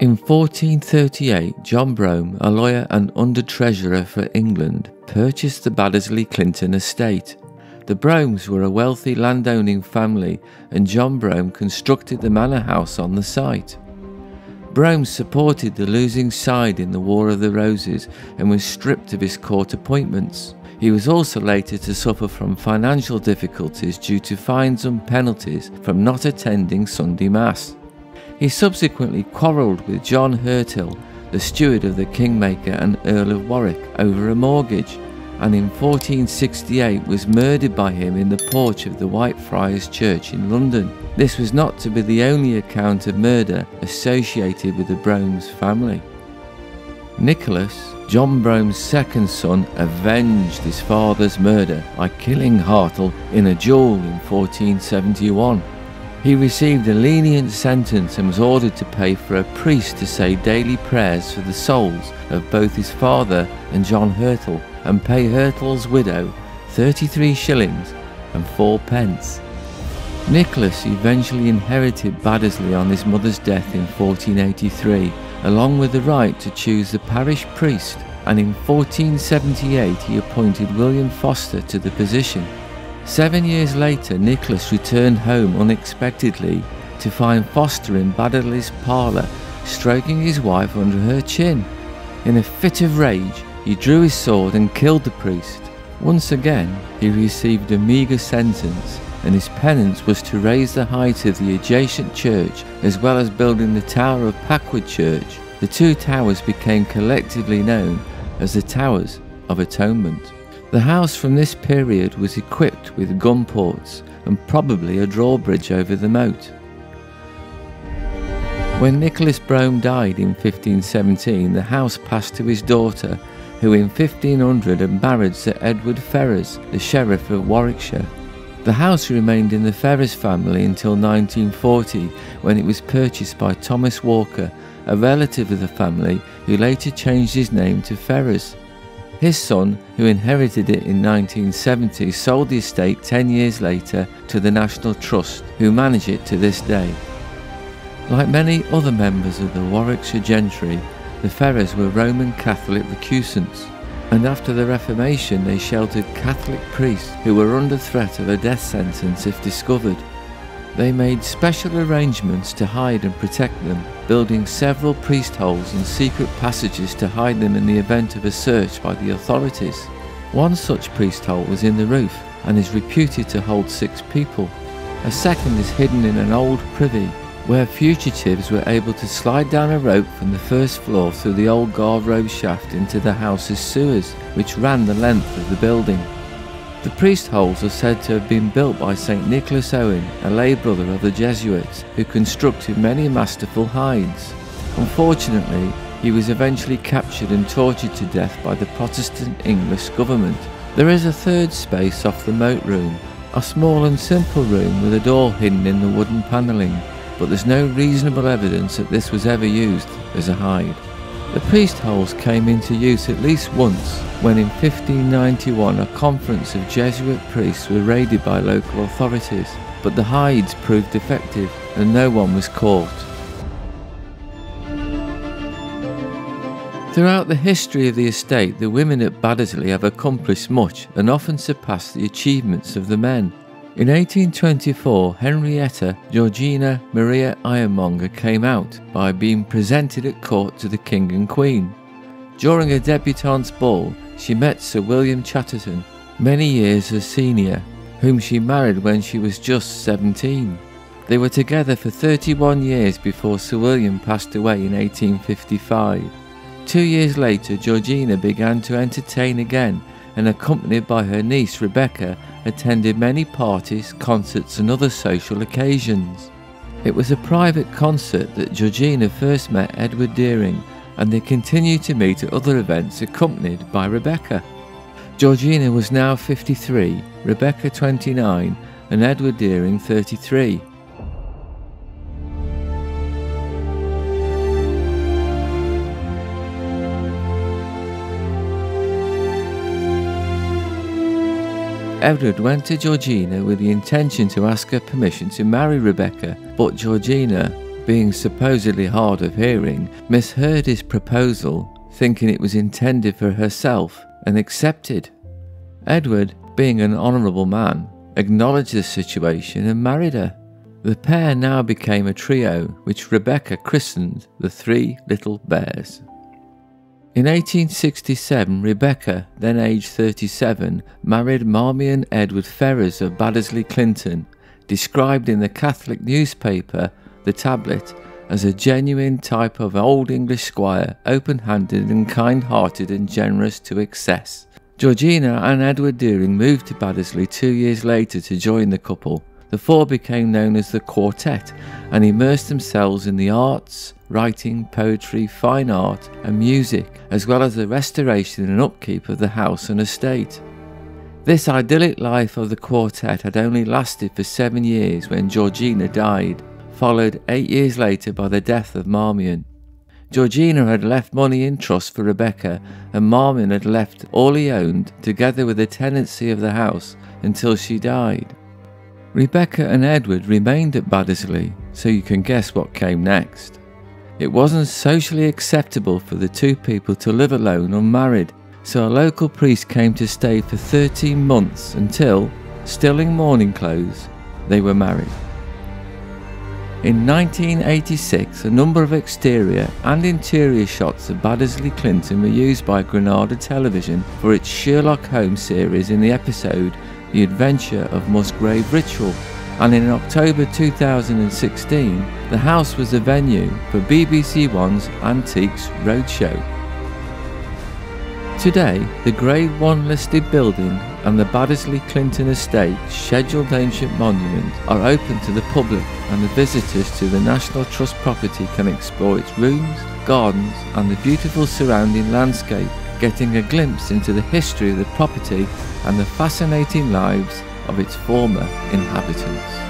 In 1438, John Brome, a lawyer and under-treasurer for England, purchased the Baddesley Clinton estate. The Bromes were a wealthy landowning family, and John Brome constructed the manor house on the site. Brome supported the losing side in the War of the Roses and was stripped of his court appointments. He was also later to suffer from financial difficulties due to fines and penalties from not attending Sunday Mass. He subsequently quarrelled with John Herthill, the steward of the Kingmaker and Earl of Warwick, over a mortgage, and in 1468 was murdered by him in the porch of the Whitefriars Church in London. This was not to be the only account of murder associated with the Brome's family. Nicholas, John Brome's second son, avenged his father's murder by killing Herthill in a duel in 1471. He received a lenient sentence and was ordered to pay for a priest to say daily prayers for the souls of both his father and John Herthill, and pay Herthill's widow 33 shillings and 4 pence. Nicholas eventually inherited Baddesley on his mother's death in 1483, along with the right to choose the parish priest, and in 1478 he appointed William Foster to the position. 7 years later, Nicholas returned home unexpectedly to find Foster in Baddesley's parlour, stroking his wife under her chin. In a fit of rage, he drew his sword and killed the priest. Once again, he received a meagre sentence, and his penance was to raise the height of the adjacent church as well as building the tower of Packwood Church. The two towers became collectively known as the Towers of Atonement. The house from this period was equipped with gun ports and probably a drawbridge over the moat. When Nicholas Brome died in 1517, the house passed to his daughter, who in 1500 had married Sir Edward Ferrers, the Sheriff of Warwickshire. The house remained in the Ferrers family until 1940, when it was purchased by Thomas Walker, a relative of the family who later changed his name to Ferrers. His son, who inherited it in 1970, sold the estate 10 years later to the National Trust, who manage it to this day. Like many other members of the Warwickshire gentry, the Ferrers were Roman Catholic recusants, and after the Reformation they sheltered Catholic priests who were under threat of a death sentence if discovered. They made special arrangements to hide and protect them, building several priest holes and secret passages to hide them in the event of a search by the authorities. One such priest hole was in the roof and is reputed to hold 6 people. A second is hidden in an old privy, where fugitives were able to slide down a rope from the first floor through the old guard-robe shaft into the house's sewers, which ran the length of the building. The priest holes are said to have been built by Saint Nicholas Owen, a lay brother of the Jesuits, who constructed many masterful hides. Unfortunately, he was eventually captured and tortured to death by the Protestant English government. There is a third space off the moat room, a small and simple room with a door hidden in the wooden panelling, but there's no reasonable evidence that this was ever used as a hide. The priest holes came into use at least once, when in 1591 a conference of Jesuit priests were raided by local authorities, but the hides proved effective and no one was caught. Throughout the history of the estate, the women at Baddesley have accomplished much and often surpassed the achievements of the men. In 1824, Henrietta Georgina Maria Ironmonger came out by being presented at court to the King and Queen. During a debutante's ball, she met Sir William Chatterton, many years her senior, whom she married when she was just 17. They were together for 31 years before Sir William passed away in 1855. 2 years later, Georgina began to entertain again, and accompanied by her niece Rebecca, attended many parties, concerts and other social occasions. It was a private concert that Georgina first met Edward Dering, and they continued to meet at other events accompanied by Rebecca. Georgina was now 53, Rebecca 29 and Edward Dering 33. Edward went to Georgina with the intention to ask her permission to marry Rebecca, but Georgina, being supposedly hard of hearing, misheard his proposal, thinking it was intended for herself, and accepted. Edward, being an honourable man, acknowledged the situation and married her. The pair now became a trio, which Rebecca christened the Three Little Bears. In 1867, Rebecca, then aged 37, married Marmion Edward Ferrers of Baddesley Clinton, described in the Catholic newspaper, The Tablet, as a genuine type of old English squire, open-handed and kind-hearted and generous to excess. Georgina and Edward Dering moved to Baddesley 2 years later to join the couple. The four became known as the Quartet and immersed themselves in the arts, writing, poetry, fine art and music, as well as the restoration and upkeep of the house and estate. This idyllic life of the Quartet had only lasted for 7 years when Georgina died, followed 8 years later by the death of Marmion. Georgina had left money in trust for Rebecca, and Marmion had left all he owned together with the tenancy of the house until she died. Rebecca and Edward remained at Baddesley, so you can guess what came next. It wasn't socially acceptable for the two people to live alone unmarried, so a local priest came to stay for 13 months until, still in mourning clothes, they were married. In 1986, a number of exterior and interior shots of Baddesley Clinton were used by Granada Television for its Sherlock Holmes series in the episode The Adventure of Musgrave Ritual, and in October 2016, the house was the venue for BBC One's Antiques Roadshow. Today, the Grade 1 listed building and the Baddesley Clinton Estate scheduled ancient monument are open to the public, and the visitors to the National Trust property can explore its rooms, gardens and the beautiful surrounding landscape, getting a glimpse into the history of the property and the fascinating lives of its former inhabitants.